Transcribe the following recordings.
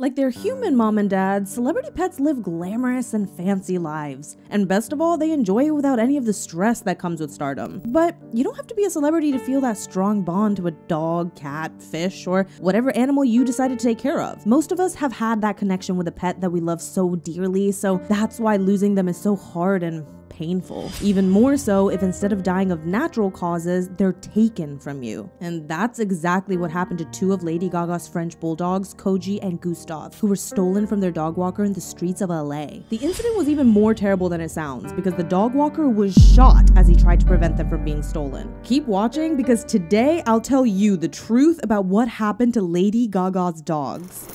Like their human mom and dad, celebrity pets live glamorous and fancy lives. And best of all, they enjoy it without any of the stress that comes with stardom. But you don't have to be a celebrity to feel that strong bond to a dog, cat, fish, or whatever animal you decided to take care of. Most of us have had that connection with a pet that we love so dearly, so that's why losing them is so hard and painful. Even more so if instead of dying of natural causes, they're taken from you. And that's exactly what happened to two of Lady Gaga's French bulldogs, Koji and Gustav, who were stolen from their dog walker in the streets of LA. The incident was even more terrible than it sounds because the dog walker was shot as he tried to prevent them from being stolen. Keep watching because today I'll tell you the truth about what happened to Lady Gaga's dogs.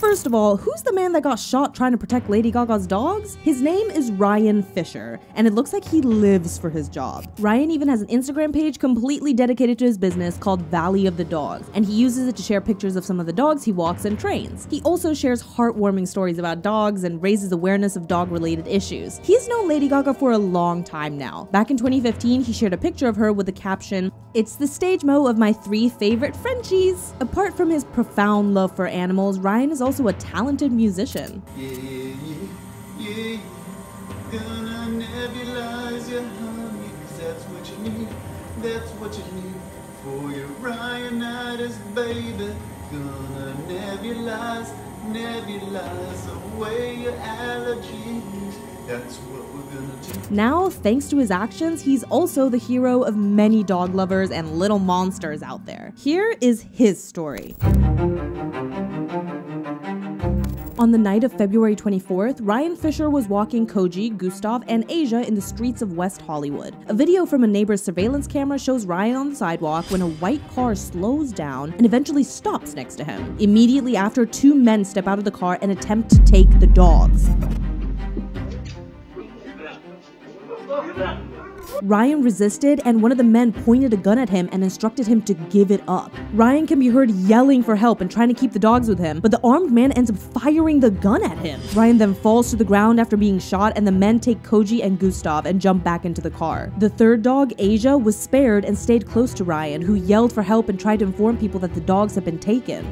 First of all, who's the man that got shot trying to protect Lady Gaga's dogs? His name is Ryan Fischer, and it looks like he lives for his job. Ryan even has an Instagram page completely dedicated to his business called Valley of the Dogs, and he uses it to share pictures of some of the dogs he walks and trains. He also shares heartwarming stories about dogs and raises awareness of dog-related issues. He's known Lady Gaga for a long time now. Back in 2015, he shared a picture of her with the caption, "It's the stage mo of my three favorite Frenchies." Apart from his profound love for animals, Ryan is also a talented musician. Gonna nebulize your honey, 'cause that's what you need, that's what you need for your Ryanitis, baby. Gonna nebulize, nebulize away your allergies. That's what we're gonna do. Now, thanks to his actions, he's also the hero of many dog lovers and little monsters out there. Here is his story. On the night of February 24th, Ryan Fischer was walking Koji, Gustav, and Asia in the streets of West Hollywood. A video from a neighbor's surveillance camera shows Ryan on the sidewalk when a white car slows down and eventually stops next to him. Immediately after, two men step out of the car and attempt to take the dogs. Ryan resisted, and one of the men pointed a gun at him and instructed him to give it up. Ryan can be heard yelling for help and trying to keep the dogs with him, but the armed man ends up firing the gun at him. Ryan then falls to the ground after being shot, and the men take Koji and Gustav and jump back into the car. The third dog, Asia, was spared and stayed close to Ryan, who yelled for help and tried to inform people that the dogs had been taken.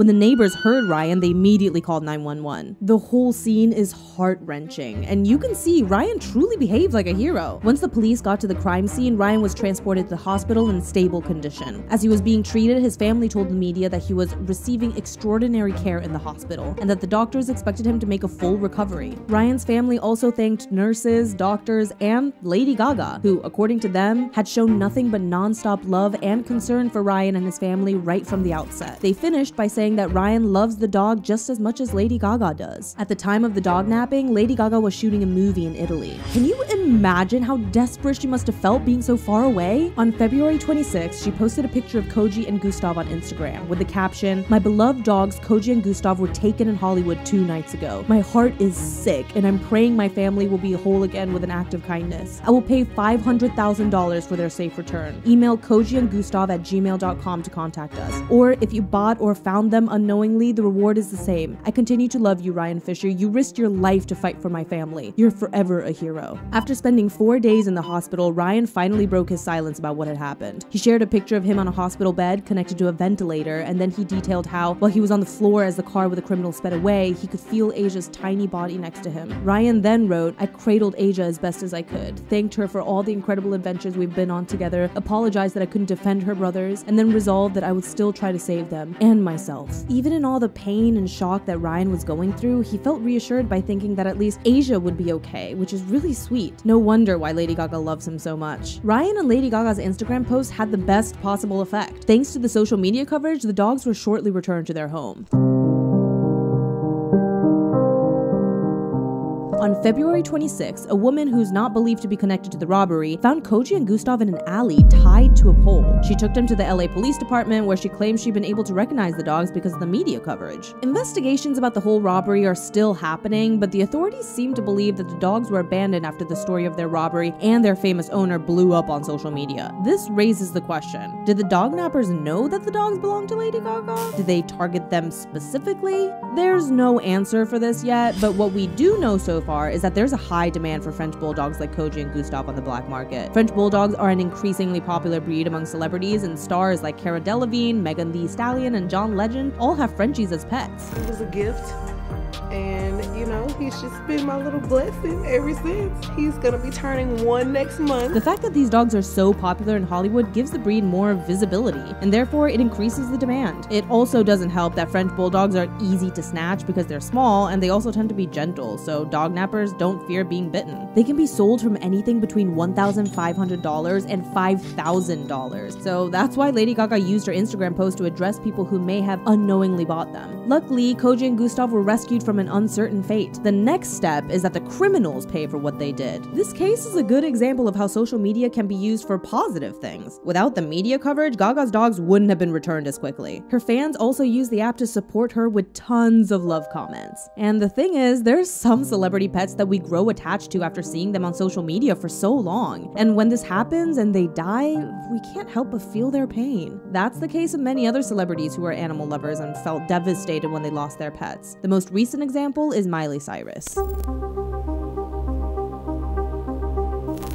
When the neighbors heard Ryan, they immediately called 911. The whole scene is heart-wrenching, and you can see Ryan truly behaved like a hero. Once the police got to the crime scene, Ryan was transported to the hospital in stable condition. As he was being treated, his family told the media that he was receiving extraordinary care in the hospital, and that the doctors expected him to make a full recovery. Ryan's family also thanked nurses, doctors, and Lady Gaga, who, according to them, had shown nothing but non-stop love and concern for Ryan and his family right from the outset. They finished by saying that Ryan loves the dog just as much as Lady Gaga does. At the time of the dog napping, Lady Gaga was shooting a movie in Italy. Can you imagine how desperate she must have felt being so far away? On February 26, she posted a picture of Koji and Gustav on Instagram with the caption, "My beloved dogs Koji and Gustav were taken in Hollywood 2 nights ago. My heart is sick and I'm praying my family will be whole again with an act of kindness. I will pay $500,000 for their safe return. Email kojiandgustav@gmail.com to contact us. Or if you bought or found them unknowingly, the reward is the same. I continue to love you, Ryan Fischer. You risked your life to fight for my family. You're forever a hero." After spending 4 days in the hospital, Ryan finally broke his silence about what had happened. He shared a picture of him on a hospital bed connected to a ventilator, and then he detailed how, while he was on the floor as the car with the criminal sped away, he could feel Asia's tiny body next to him. Ryan then wrote, "I cradled Asia as best as I could, thanked her for all the incredible adventures we've been on together, apologized that I couldn't defend her brothers, and then resolved that I would still try to save them, and myself." Even in all the pain and shock that Ryan was going through, he felt reassured by thinking that at least Asia would be okay, which is really sweet. No wonder why Lady Gaga loves him so much. Ryan and Lady Gaga's Instagram post had the best possible effect. Thanks to the social media coverage, the dogs were shortly returned to their home. On February 26, a woman who's not believed to be connected to the robbery found Koji and Gustav in an alley tied to a pole. She took them to the LA Police Department, where she claimed she'd been able to recognize the dogs because of the media coverage. Investigations about the whole robbery are still happening, but the authorities seem to believe that the dogs were abandoned after the story of their robbery and their famous owner blew up on social media. This raises the question, did the dog nappers know that the dogs belonged to Lady Gaga? Did they target them specifically? There's no answer for this yet, but what we do know so far far is that there's a high demand for French bulldogs like Koji and Gustav on the black market. French bulldogs are an increasingly popular breed among celebrities, and stars like Cara Delevingne, Megan Thee Stallion, and John Legend all have Frenchies as pets. It was a gift, and you know, he's just been my little blessing ever since. He's gonna be turning one next month. The fact that these dogs are so popular in Hollywood gives the breed more visibility, and therefore it increases the demand. It also doesn't help that French bulldogs are easy to snatch because they're small, and they also tend to be gentle, so dog nappers don't fear being bitten. They can be sold from anything between $1,500 and $5,000, so that's why Lady Gaga used her Instagram post to address people who may have unknowingly bought them. Luckily, Koji and Gustav were rescued from an uncertain fate. The next step is that the criminals pay for what they did. This case is a good example of how social media can be used for positive things. Without the media coverage, Gaga's dogs wouldn't have been returned as quickly. Her fans also use the app to support her with tons of love comments. And the thing is, there's some celebrity pets that we grow attached to after seeing them on social media for so long. And when this happens and they die, we can't help but feel their pain. That's the case of many other celebrities who are animal lovers and felt devastated when they lost their pets. The most recent example is Miley Cyrus.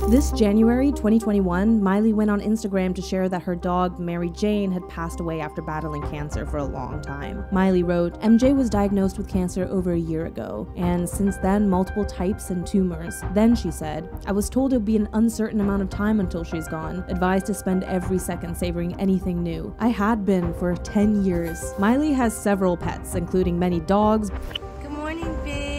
This January 2021, Miley went on Instagram to share that her dog, Mary Jane, had passed away after battling cancer for a long time. Miley wrote, "MJ was diagnosed with cancer over a year ago, and since then, multiple types and tumors. Then she said, I was told it would be an uncertain amount of time until she's gone, advised to spend every second savoring anything new. I had been for 10 years. Miley has several pets, including many dogs. Good morning, babe.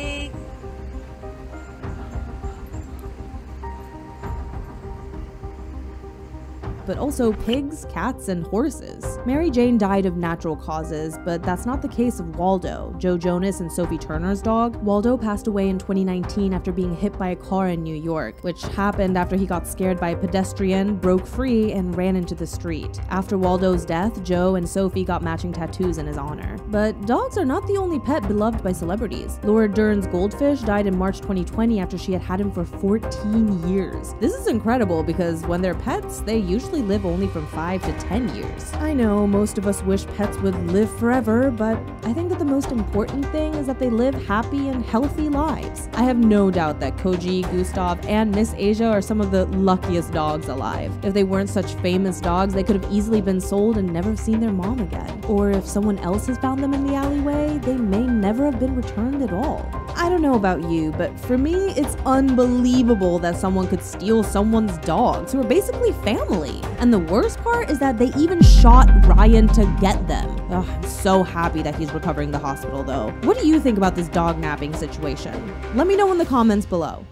But also pigs, cats, and horses. Mary Jane died of natural causes, but that's not the case of Waldo, Joe Jonas and Sophie Turner's dog. Waldo passed away in 2019 after being hit by a car in New York, which happened after he got scared by a pedestrian, broke free, and ran into the street. After Waldo's death, Joe and Sophie got matching tattoos in his honor. But dogs are not the only pet beloved by celebrities. Laura Dern's goldfish died in March 2020 after she had had him for 14 years. This is incredible because when they're pets, they usually live only from 5 to 10 years. I know most of us wish pets would live forever, but I think that the most important thing is that they live happy and healthy lives. I have no doubt that Koji, Gustav, and Miss Asia are some of the luckiest dogs alive. If they weren't such famous dogs, they could have easily been sold and never seen their mom again. Or if someone else has found them in the alleyway, they may never have been returned at all. I don't know about you, but for me, it's unbelievable that someone could steal someone's dogs, who are basically family. And the worst part is that they even shot Ryan to get them. Ugh, I'm so happy that he's recovering the hospital though. What do you think about this dog napping situation? Let me know in the comments below.